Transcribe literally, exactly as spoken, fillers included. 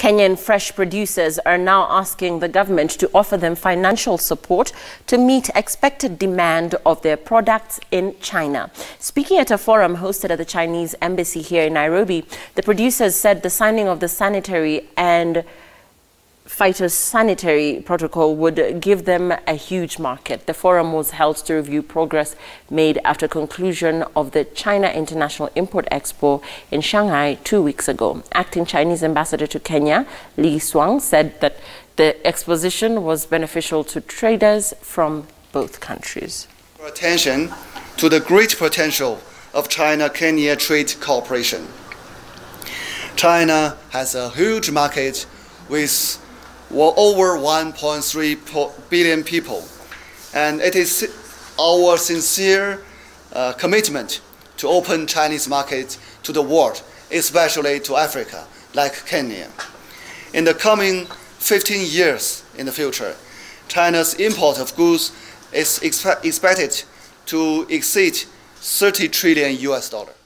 Kenyan fresh producers are now asking the government to offer them financial support to meet expected demand of their products in China. Speaking at a forum hosted at the Chinese embassy here in Nairobi, the producers said the signing of the sanitary and phytosanitary protocol would give them a huge market. The forum was held to review progress made after conclusion of the China International Import Expo in Shanghai two weeks ago. Acting Chinese ambassador to Kenya, Li Xuan, said that the exposition was beneficial to traders from both countries. Attention to the great potential of China-Kenya trade cooperation. China has a huge market with well, over one point three billion people, and it is our sincere uh, commitment to open Chinese markets to the world, especially to Africa, like Kenya. In the coming fifteen years in the future, China's import of goods is expe expected to exceed thirty trillion U S dollars.